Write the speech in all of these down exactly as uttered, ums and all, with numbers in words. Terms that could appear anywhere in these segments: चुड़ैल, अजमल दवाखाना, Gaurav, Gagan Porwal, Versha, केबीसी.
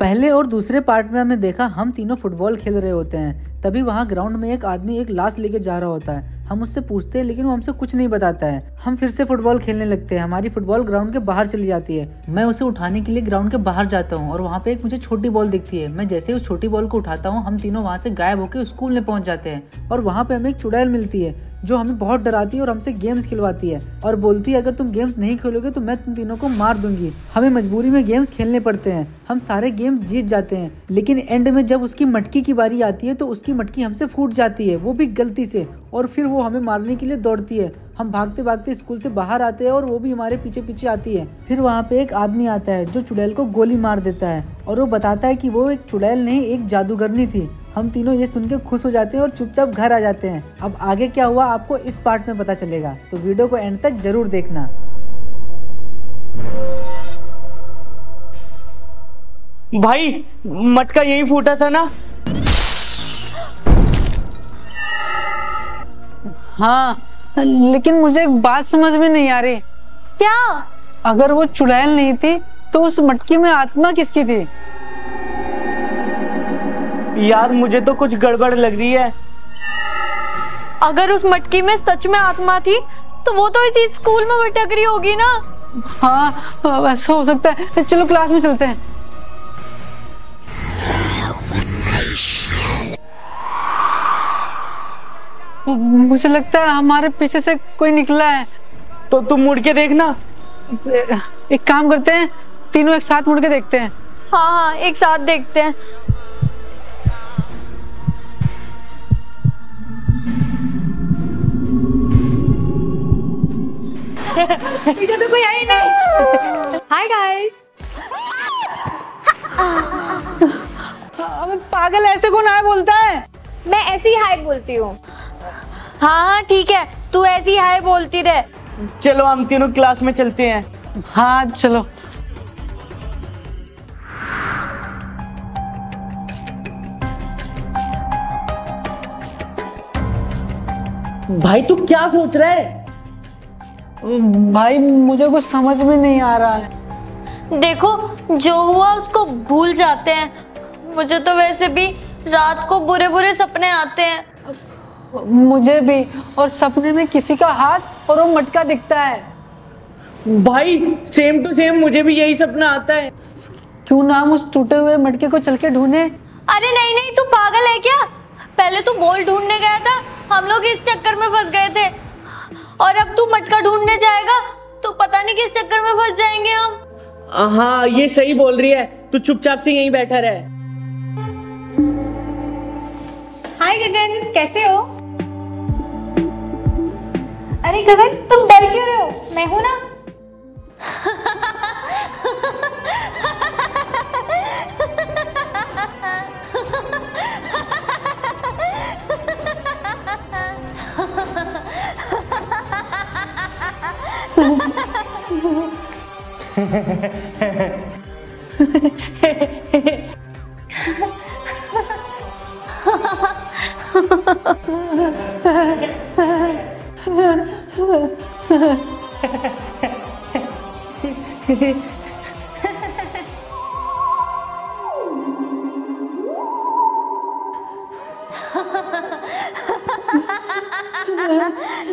पहले और दूसरे पार्ट में हमने देखा हम तीनों फुटबॉल खेल रहे होते हैं, तभी वहाँ ग्राउंड में एक आदमी एक लाश लेके जा रहा होता है। हम उससे पूछते हैं लेकिन वो हमसे कुछ नहीं बताता है। हम फिर से फुटबॉल खेलने लगते हैं, हमारी फुटबॉल ग्राउंड के बाहर चली जाती है। मैं उसे उठाने के लिए ग्राउंड के बाहर जाता हूँ और वहाँ पे एक मुझे छोटी बॉल दिखती है। मैं जैसे ही उस छोटी बॉल को उठाता हूँ, हम तीनों वहाँ से गायब होकर स्कूल में पहुँच जाते हैं और वहाँ पे हमें एक चुड़ैल मिलती है जो हमें बहुत डराती है और हमसे गेम्स खिलवाती है और बोलती है अगर तुम गेम्स नहीं खेलोगे तो मैं तुम तीनों को मार दूंगी। हमें मजबूरी में गेम्स खेलने पड़ते हैं, हम सारे गेम्स जीत जाते हैं, लेकिन एंड में जब उसकी मटकी की बारी आती है तो उसकी मटकी हमसे फूट जाती है, वो भी गलती से, और फिर वो हमें मारने के लिए दौड़ती है। हम भागते भागते स्कूल से बाहर आते हैं और वो भी हमारे पीछे पीछे आती है। फिर वहाँ पे एक आदमी आता है जो चुड़ैल को गोली मार देता है और वो बताता है कि वो एक चुड़ैल नहीं एक जादूगरनी थी। हम तीनों ये सुन के खुश हो जाते हैं और चुपचाप घर आ जाते हैं। अब आगे क्या हुआ आपको इस पार्ट में पता चलेगा, तो वीडियो को एंड तक जरूर देखना। भाई मटका यही फूटा था ना? हाँ, लेकिन मुझे एक बात समझ में नहीं आ रही। क्या? अगर वो चुड़ैल नहीं थी तो उस मटकी में आत्मा किसकी थी? यार मुझे तो कुछ गड़बड़ लग रही है। अगर उस मटकी में सच में आत्मा थी तो वो तो इसी स्कूल में भटक रही होगी ना। हाँ ऐसा हो सकता है, चलो क्लास में चलते हैं। मुझे लगता है हमारे पीछे से कोई निकला है। तो तुम मुड़ के देखना। एक काम करते हैं तीनों एक साथ मुड़ के देखते हैं। हाँ हाँ एक साथ देखते हैं। इधर तो कोई आई नहीं। Hi guys. अबे पागल ऐसे कौन हाय बोलता है? मैं ऐसी हाय बोलती हूँ। हाँ ठीक है तू ऐसी हाय बोलती रहे। चलो हम तीनों क्लास में चलते हैं। हाँ चलो। भाई तू क्या सोच रहा है? भाई मुझे कुछ समझ में नहीं आ रहा है। देखो जो हुआ उसको भूल जाते हैं। मुझे तो वैसे भी रात को बुरे बुरे सपने आते हैं। मुझे भी, और सपने में किसी का हाथ और वो मटका दिखता है। भाई सेम टू सेम मुझे भी यही सपना आता है। क्यों ना हम उस टूटे हुए मटके को चल के ढूंढे? अरे नहीं नहीं तू पागल है क्या? पहले तू बॉल ढूंढने गया था, हम लोग इस चक्कर में फंस गए थे, और अब तू मटका ढूंढने जाएगा तो पता नहीं किस चक्कर में फंस जाएंगे हम। हाँ ये सही बोल रही है, तू चुपचाप से यही बैठा रहे। हाय गगन कैसे हो? अरे गगन तुम डर क्यों रहे हो? मैं हूं ना।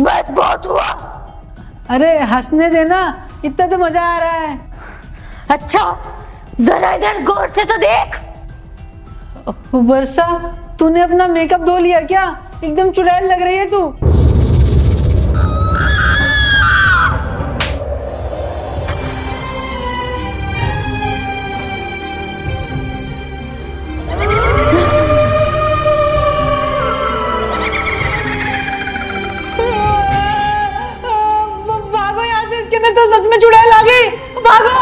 बस बहुत हुआ। अरे हंसने देना, इतना तो मजा आ रहा है। अच्छा जरा इधर गौर से तो देख। वर्षा तूने अपना मेकअप धो लिया क्या? एकदम चुड़ैल लग रही है तू। तो सच में चुड़ैल आ गई, भागो।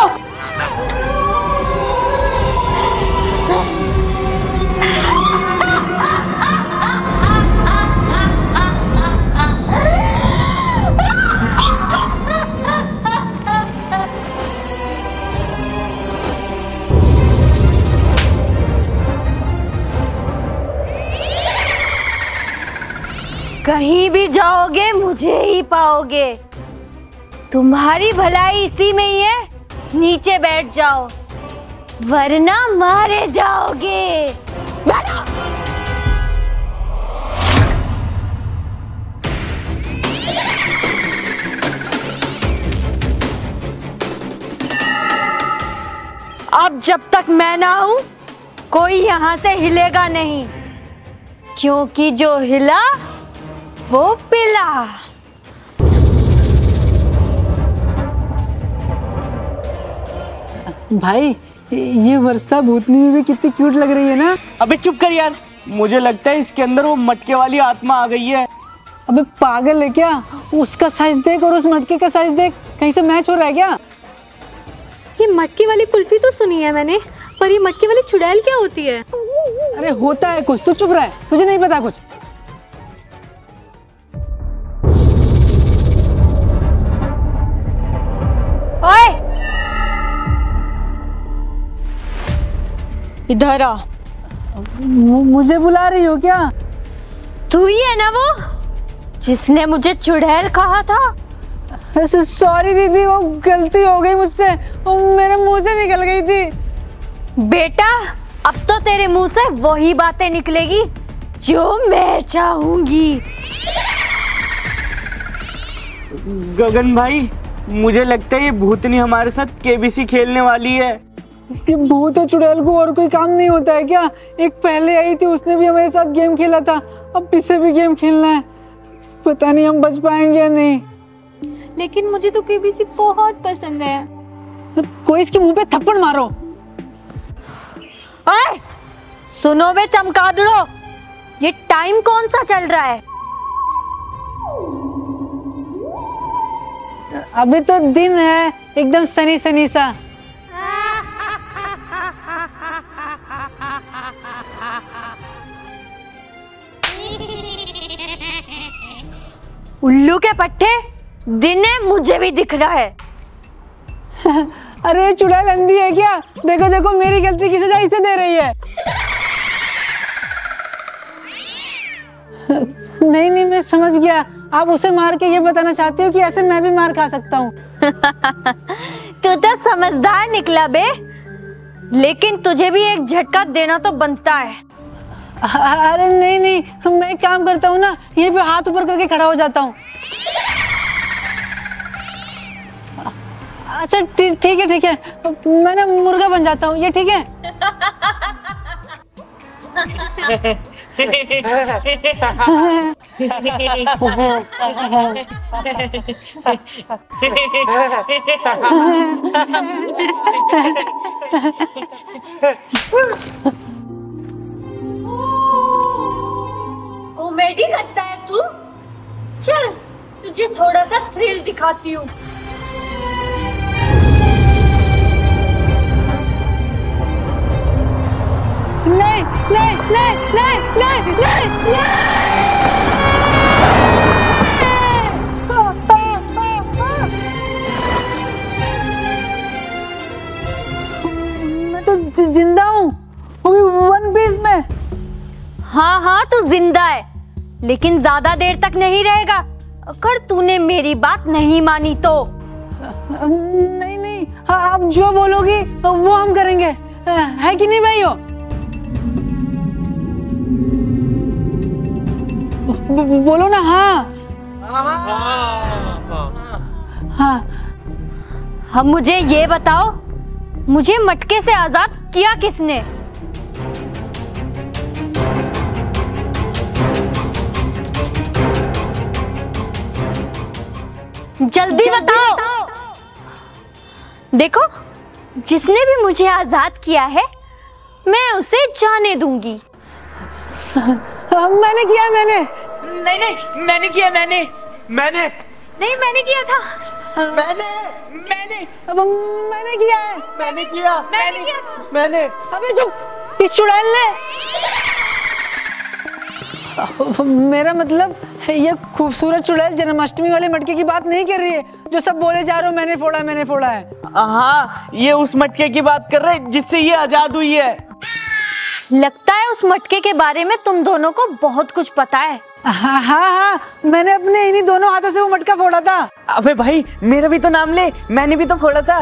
कहीं भी जाओगे मुझे ही पाओगे, तुम्हारी भलाई इसी में ही है। नीचे बैठ जाओ वरना मारे जाओगे। बैठो। अब जब तक मैं ना आऊं कोई यहां से हिलेगा नहीं, क्योंकि जो हिला वो पिला। भाई ये वर्षा भूतनी में भी कितनी क्यूट लग रही है ना। अबे चुप कर यार, मुझे लगता है इसके अंदर वो मटके वाली आत्मा आ गई है। अबे पागल है क्या, उसका साइज देख और उस मटके का साइज देख, कहीं से मैच हो रहा है क्या? ये मटके वाली कुल्फी तो सुनी है मैंने, पर ये मटके वाली चुड़ैल क्या होती है? अरे होता है कुछ, तू चुप रहा है, तुझे नहीं पता कुछ। ओए इधर आ। मुझे बुला रही हो क्या? तू ही है ना वो जिसने मुझे चुड़ैल कहा था? सॉरी दीदी, वो गलती हो गई मुझसे, वो मेरे मुंह से निकल गई थी। बेटा अब तो तेरे मुंह से वही बातें निकलेगी जो मैं चाहूंगी। गगन भाई मुझे लगता है ये भूतनी हमारे साथ केबीसी खेलने वाली है। इसके भूत और चुड़ैल को और कोई काम नहीं होता है क्या? एक पहले आई थी उसने भी हमारे साथ गेम खेला था, अब इसे भी गेम खेलना है। पता नहीं हम बच पाएंगे या नहीं। लेकिन मुझे तो केबीसी बहुत पसंद है। कोई इसके मुंह पे थप्पड़ मारो। ओए सुनो बे चमकादड़ो, ये टाइम कौन सा चल रहा है? अभी तो दिन है, एकदम सनी सनी सा। उल्लू के पट्टे, दिन है मुझे भी दिख रहा है। अरे चुड़ैल अंधी है क्या? देखो देखो मेरी गलती की सजा इसे दे रही है। नहीं नहीं मैं समझ गया, आप उसे मार के ये बताना चाहते हो कि ऐसे मैं भी मार खा सकता हूँ। तू तो समझदार निकला बे, लेकिन तुझे भी एक झटका देना तो बनता है। अरे नहीं नहीं, मैं एक काम करता हूँ ना, ये पे हाथ ऊपर करके खड़ा हो जाता हूँ। अच्छा ठीक है ठीक है, मैं ना मुर्गा बन जाता हूँ, ये ठीक है? कॉमेडी करता है तू? चल तुझे थोड़ा सा थ्रिल दिखाती हूँ। नहीं नहीं नहीं नहीं नहीं नहीं नहीं, मैं तो जिंदा हूँ, वन पीस में। हाँ हाँ तू जिंदा है, लेकिन ज्यादा देर तक नहीं रहेगा। अगर तूने मेरी बात नहीं मानी तो। नहीं नहीं, आप जो बोलोगी वो हम करेंगे, है कि नहीं भाइयों? बोलो ना। हाँ हाँ हाँ। हम मुझे ये बताओ, मुझे मटके से आजाद किया किसने? जल्दी, जल्दी बताओ।, बताओ। देखो जिसने भी मुझे आजाद किया है मैं उसे जाने दूंगी। मैंने किया मैंने नहीं नहीं मैंने किया मैंने मैंने नहीं मैंने किया था। मैंने मैंने अब मैंने किया है मैंने किया मैंने किया मैंने अबे चुप इस चुड़ैल ने। मेरा मतलब ये खूबसूरत चुड़ैल जन्माष्टमी वाले मटके की बात नहीं कर रही है जो सब बोले जा रहे हो मैंने फोड़ा मैंने फोड़ा है। हाँ ये उस मटके की बात कर रहे हैं जिससे ये आजाद हुई है। लगता है उस मटके के बारे में तुम दोनों को बहुत कुछ पता है। हाँ हाँ हाँ मैंने अपने इन्हीं दोनों हाथों से वो मटका फोड़ा था। अबे भाई मेरा भी तो नाम ले, मैंने भी तो फोड़ा था।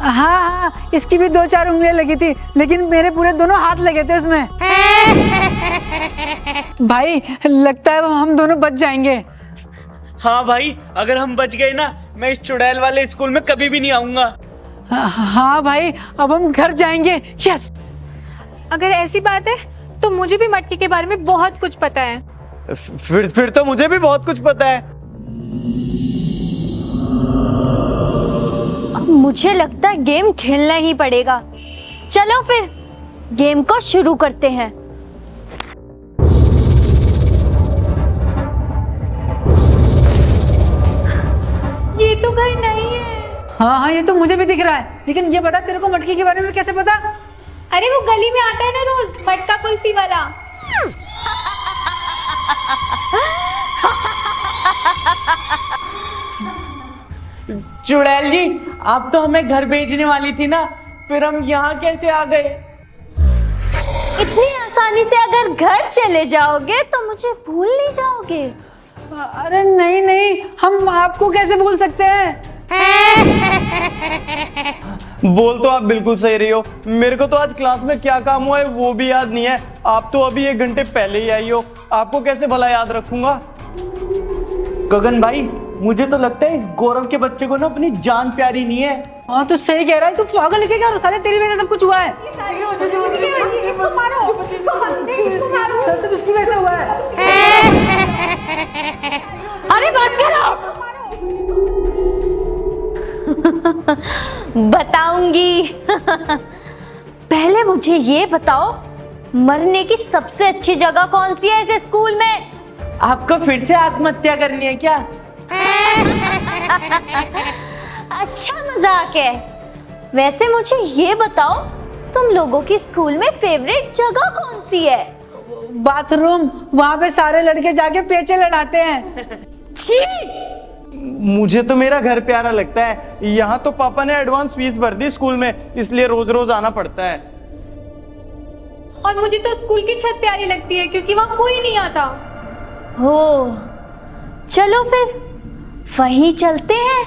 हाँ हाँ इसकी भी दो चार उंगलियां लगी थी लेकिन मेरे पूरे दोनों हाथ लगे थे उसमें। भाई लगता है हम दोनों बच जाएंगे। हाँ भाई अगर हम बच गए ना मैं इस चुड़ैल वाले स्कूल में कभी भी नहीं आऊंगा। हाँ भाई अब हम घर जाएंगे। यस अगर ऐसी बात है तो मुझे भी मटके के बारे में बहुत कुछ पता है। फिर फिर तो मुझे भी बहुत कुछ पता है। अब मुझे लगता है गेम खेलना ही पड़ेगा। चलो फिर गेम को शुरू करते हैं। ये तो घर नहीं है। हाँ हाँ ये तो मुझे भी दिख रहा है लेकिन ये पता तेरे को मटके के बारे में कैसे पता? अरे वो गली में आता है ना रोज मटका कुल्फी वाला। चुड़ैल जी आप तो हमें घर भेजने वाली थी ना, फिर हम यहाँ कैसे आ गए? इतनी आसानी से अगर घर चले जाओगे तो मुझे भूल नहीं जाओगे। अरे नहीं नहीं हम आपको कैसे भूल सकते हैं। बोल तो आप बिल्कुल सही रही हो। मेरे को तो आज क्लास में क्या काम हुआ है वो भी याद नहीं है। आप तो अभी एक घंटे पहले ही आई हो, आपको कैसे भला याद रखूंगा। गगन भाई मुझे तो लगता है इस गौरव के बच्चे को ना अपनी जान प्यारी नहीं है। हाँ तो सही कह रहा है, तू पागल है क्या? साले तेरी वजह से सब कुछ हुआ है। अरे बात करो बताऊंगी। पहले मुझे ये बताओ मरने की सबसे अच्छी जगह कौन सी है इस स्कूल में? आपको फिर से आत्महत्या करनी है क्या? अच्छा मजाक है। वैसे मुझे ये बताओ तुम लोगों की स्कूल में फेवरेट जगह कौन सी है? बाथरूम, वहाँ पे सारे लड़के जाके पेचे लड़ाते हैं। छी! मुझे तो मेरा घर प्यारा लगता है। यहाँ तो पापा ने एडवांस फीस भर दी स्कूल में इसलिए रोज रोज आना पड़ता है। और मुझे तो स्कूल की छत प्यारी लगती है क्योंकि वहाँ कोई नहीं आता। हो, चलो फिर वहीं चलते हैं।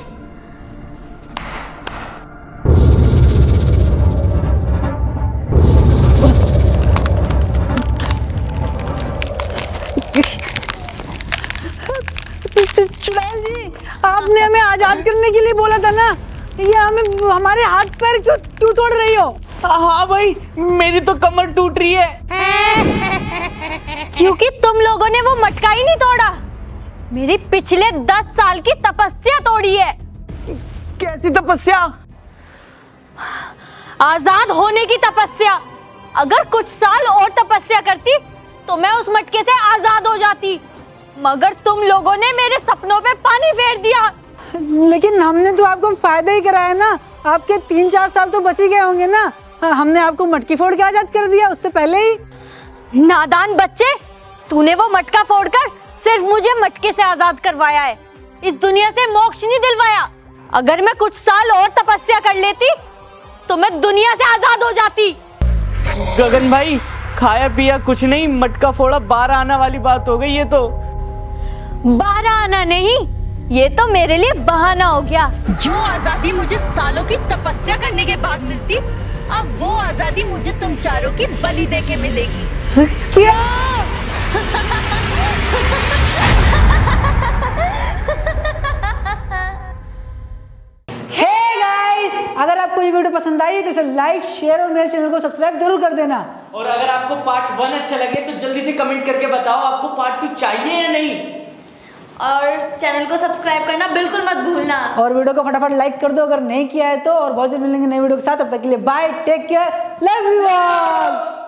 चुड़ैल जी आपने हमें आजाद करने के लिए बोला था ना, ये हमें हमारे हाथ पैर क्यों क्यों तोड़ रही हो? हाँ भाई मेरी तो कमर टूट रही है क्योंकि तुम लोगों ने वो मटका ही नहीं तोड़ा। मेरी पिछले दस साल की तपस्या तोड़ी है। कैसी तपस्या? आजाद होने की तपस्या। अगर कुछ साल और तपस्या करती तो मैं उस मटके से आजाद हो जाती, मगर तुम लोगों ने मेरे सपनों पे पानी फेर दिया। लेकिन हमने तो आपको फायदा ही कराया ना, आपके तीन चार साल तो बच ही गए होंगे ना। हमने आपको मटकी फोड़ के आजाद कर दिया उससे पहले ही। नादान बच्चे, तूने वो मटका फोड़कर सिर्फ मुझे मटके से आजाद करवाया है, इस दुनिया से मोक्ष नहीं दिलवाया। अगर मैं कुछ साल और तपस्या कर लेती तो मैं दुनिया से आजाद हो जाती। गगन भाई खाया पिया कुछ नहीं, मटका फोड़ा बाहर आना वाली बात हो गई। ये तो बाहर आना नहीं, ये तो मेरे लिए बहाना हो गया। जो आजादी मुझे सालों की तपस्या करने के बाद मिलती, अब वो आजादी मुझे तुम चारों की बलि दे के मिलेगी। क्या? Hey guys, अगर आपको ये वीडियो पसंद आई तो इसे लाइक शेयर और मेरे चैनल को सब्सक्राइब जरूर कर देना। और अगर आपको पार्ट वन अच्छा लगे तो जल्दी से कमेंट करके बताओ आपको पार्ट टू चाहिए या नहीं। और चैनल को सब्सक्राइब करना बिल्कुल मत भूलना। और वीडियो को फटाफट लाइक कर दो अगर नहीं किया है तो। और बहुत जल्द मिलेंगे नई वीडियो के साथ, तब तक के लिए bye, take care, love you all.